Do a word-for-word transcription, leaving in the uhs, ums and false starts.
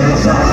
Jesus,